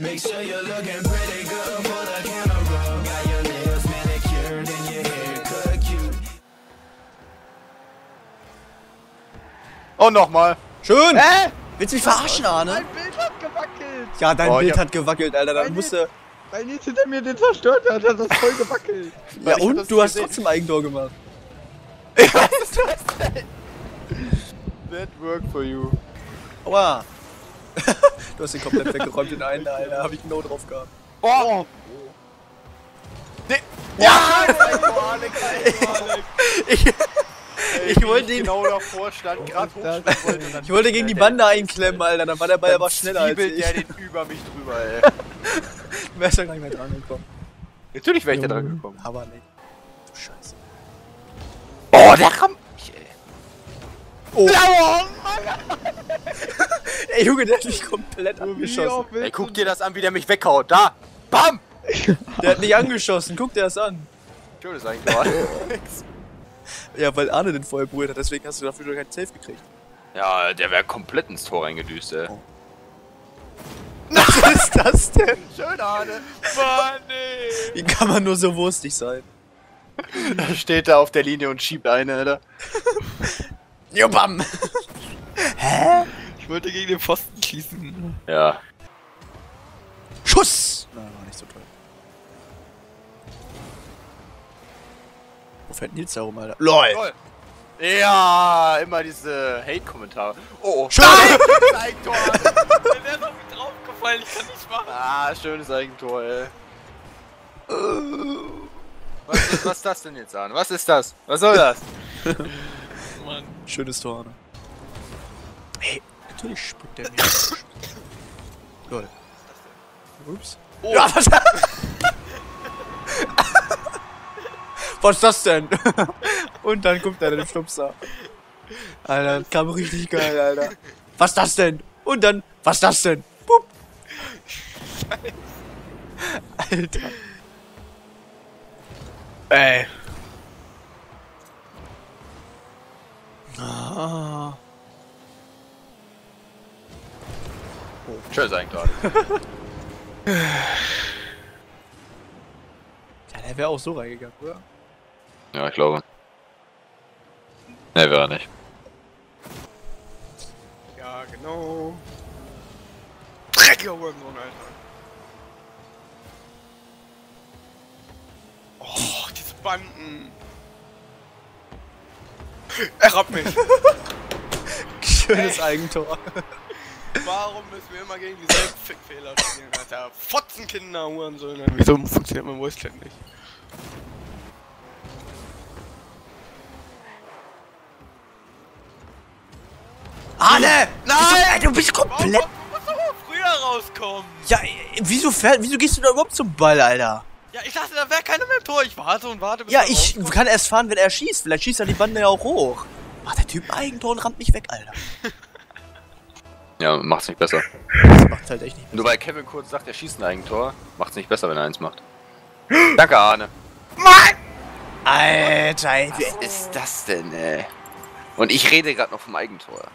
Make sure you're looking pretty good for the camera. Got your nails manicured and your hair cut cute. Und nochmal. Schön. Hä? Willst du mich verarschen, Arne? Mein Bild hat gewackelt. Ja, dein Bild hat gewackelt, Alter. Dann musste... Weil Nils hinter mir den zerstört hat, hat das voll gewackelt. Ja, und du hast trotzdem Eigentor gemacht. Ich weiß das nicht. That worked for you. Aua. Du hast den komplett weggeräumt in einen, Alter. Hab ich genau drauf gehabt. Oh! Nee! Ja! Ich wollte ihn genau davor stand, gerade hochschlagen wollte. Und dann ich wollte gegen die Bande einklemmen, Alter. Dann war der Ball aber schneller als ich. Der den über mich drüber, ey. Du wärst ja gar nicht mehr dran gekommen. Natürlich wäre ich da dran gekommen. Aber nicht. Du Scheiße. Oh, der kam. Oh. Mann! Ey, Junge, der hat mich komplett angeschossen. Ey, guck dir das an, wie der mich weghaut. Da! Bam! Der hat mich angeschossen, guck dir das an. Schönes eigentlich gerade. Ja, weil Arne den vorher berührt hat, deswegen hast du dafür schon keinen Safe gekriegt. Ja, der wäre komplett ins Tor reingedüst, ey. Oh. Was ist das denn? Schön, Arne. Mann, ey. Wie kann man nur so wurstig sein? Da steht er auf der Linie und schiebt eine, Alter. Jo, bam! Hä? Ich wollte gegen den Pfosten schießen. Ja. Schuss! Nein, war nicht so toll. Wo fällt Nils da rum, Alter? LOL! Ja, immer diese Hate-Kommentare. Oh, schön! Schönes Eigentor! Der wäre auf mich draufgefallen, ich kann nicht machen. Ah, schönes Eigentor, ey. Was ist das denn jetzt, Arne? Was ist das? Was soll das? Mann. Schönes Tor, Arne. Hey, natürlich spuckt der mir. Lol. Ups. Oh. Ja, was? Was ist das denn? Und dann guckt er den Schnupser. Alter, das kam richtig geil, Alter. Was ist das denn? Und dann, was ist das denn? Pup. Scheiße. Alter. Ey. Ah. Oh. Schön sein gerade. Ja, der wäre auch so reingegangen, oder? Ja, ich glaube. Ne, wäre er nicht. Ja, genau. Dreckiger Wormzone, Alter. Oh, diese Banden. Er rappt mich. Schönes Eigentor. Warum müssen wir immer gegen dieselben Fickfehler spielen, Alter? Fotzenkinder, Hurensohn. Wieso funktioniert mein Voice-Chat nicht? Arne! Nein! Du bist komplett... Du musst doch mal früher rauskommen! Ja, wieso gehst du da überhaupt zum Ball, Alter? Ja, ich dachte, da wäre keiner mehr im Tor. Ich warte und warte. Bis ja, ich kann erst fahren, wenn er schießt. Vielleicht schießt er die Bande ja auch hoch. Macht der Typ ein Eigentor und rammt mich weg, Alter. Ja, macht's nicht besser. Das macht's halt echt nicht besser. Nur weil Kevin kurz sagt, er schießt ein Eigentor, macht's nicht besser, wenn er eins macht. Danke, Arne. Mann! Alter, ey, was ist das denn, ey? Und ich rede gerade noch vom Eigentor.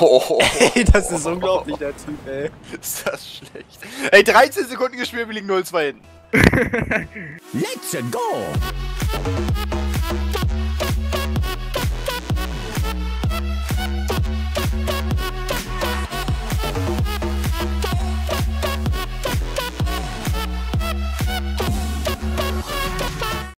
Oh, ey, das ist unglaublich, der Typ, ey. Ist das schlecht. Ey, 13 Sekunden gespielt, wir liegen 0-2 hinten. Let's go!